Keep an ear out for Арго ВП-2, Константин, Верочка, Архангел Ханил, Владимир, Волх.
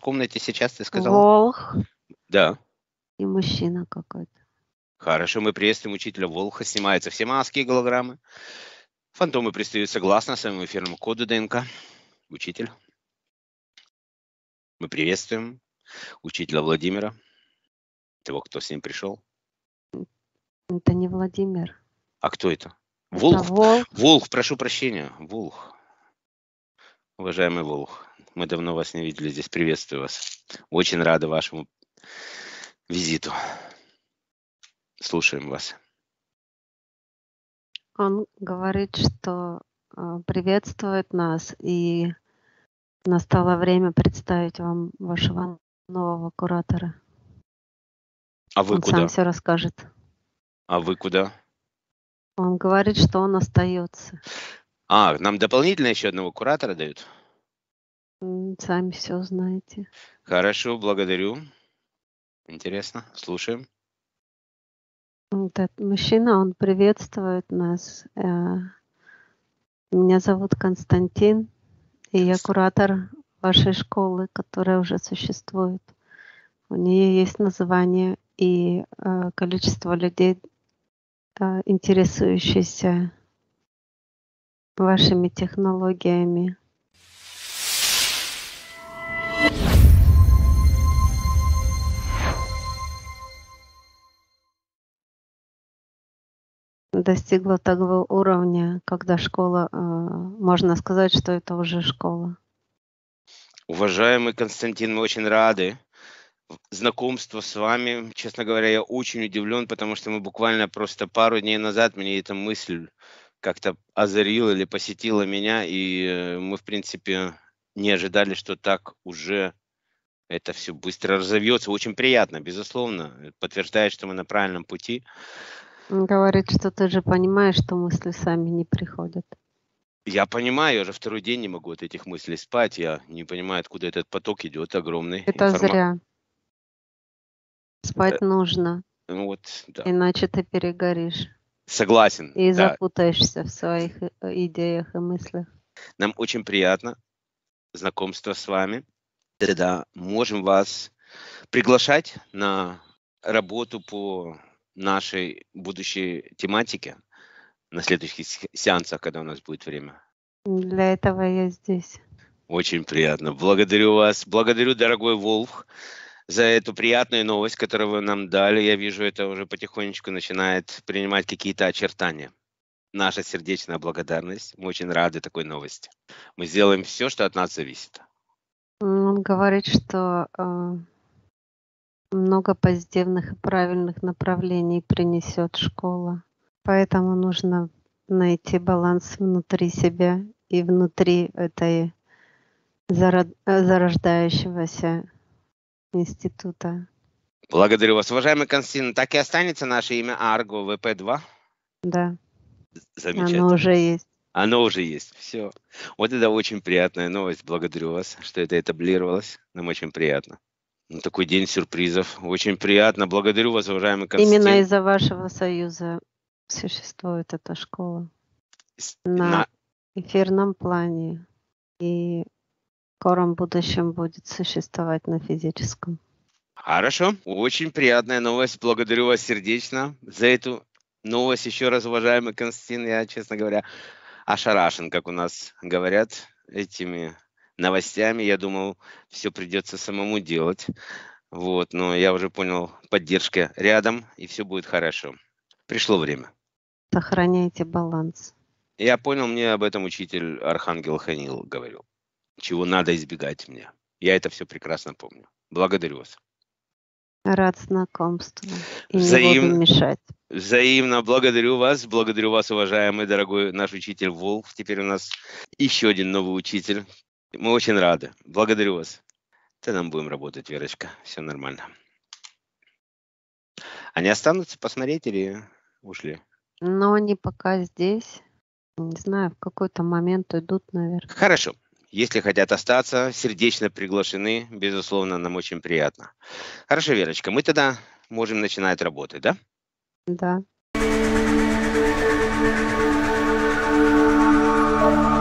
в комнате сейчас, ты сказала? Волх. Да. И мужчина какой-то. Хорошо, мы приветствуем учителя Волха. Снимаются все маски и голограммы. Фантомы предстают согласно своему эфирному коду ДНК. Учитель. Мы приветствуем учителя Владимира. Того, кто с ним пришел. Это не Владимир. А кто это? Волх. Это Волх. Волх, прошу прощения. Волх. Уважаемый Волх, мы давно вас не видели здесь. Приветствую вас. Очень рада вашему визиту. Слушаем вас. Он говорит, что приветствует нас, и настало время представить вам вашего нового куратора. А вы куда? Он сам все расскажет. А вы куда? Он говорит, что он остается. А, нам дополнительно еще одного куратора дают? Сами все узнаете. Хорошо, благодарю. Интересно, слушаем. Этот мужчина, он приветствует нас. Меня зовут Константин, и я куратор вашей школы, которая уже существует. У нее есть название и количество людей, интересующихся вашими технологиями. Достигла такого уровня, когда школа, можно сказать, что это уже школа. Уважаемый Константин, мы очень рады знакомству с вами. Честно говоря, я очень удивлен, потому что мы буквально просто пару дней назад, мне эта мысль как-то озарила или посетила меня, и мы, в принципе, не ожидали, что так уже это все быстро разовьется. Очень приятно, безусловно, подтверждает, что мы на правильном пути. Говорит, что ты же понимаешь, что мысли сами не приходят. Я понимаю, я уже второй день не могу от этих мыслей спать. Я не понимаю, откуда этот поток идет огромный. Это зря. Спать нужно. Вот, да. Иначе ты перегоришь. Согласен. И запутаешься в своих идеях и мыслях. Нам очень приятно знакомство с вами. Да, можем вас приглашать на работу по нашей будущей тематике на следующих сеансах, когда у нас будет время. Для этого я здесь. Очень приятно. Благодарю вас. Благодарю, дорогой Волх, за эту приятную новость, которую вы нам дали. Я вижу, это уже потихонечку начинает принимать какие-то очертания. Наша сердечная благодарность. Мы очень рады такой новости. Мы сделаем все, что от нас зависит. Он говорит, что много позитивных и правильных направлений принесет школа. Поэтому нужно найти баланс внутри себя и внутри этой зарождающегося института. Благодарю вас, уважаемый Константин. Так и останется наше имя Арго ВП-2? Да. Замечательно. Оно уже есть. Оно уже есть. Все. Вот это очень приятная новость. Благодарю вас, что это этаблировалось. Нам очень приятно. Ну, такой день сюрпризов. Очень приятно. Благодарю вас, уважаемый Константин. Именно из-за вашего союза существует эта школа. На эфирном плане. И в скором будущем будет существовать на физическом. Хорошо. Очень приятная новость. Благодарю вас сердечно за эту новость. Еще раз, уважаемый Константин, я, честно говоря, ошарашен, как у нас говорят, этими новостями. Я думал, все придется самому делать. Вот, но я уже понял, поддержка рядом, и все будет хорошо. Пришло время. Сохраняйте баланс. Я понял, мне об этом учитель Архангел Ханил говорил. Чего надо избегать мне. Я это все прекрасно помню. Благодарю вас. Рад знакомству. И не буду мешать. Взаимно благодарю вас. Благодарю вас, уважаемый, дорогой наш учитель Волк. Теперь у нас еще один новый учитель. Мы очень рады. Благодарю вас. Тогда мы будем работать, Верочка. Все нормально. Они останутся посмотреть или ушли? Но они пока здесь. Не знаю, в какой-то момент уйдут, наверное. Хорошо. Если хотят остаться, сердечно приглашены. Безусловно, нам очень приятно. Хорошо, Верочка. Мы тогда можем начинать работать, да? Да.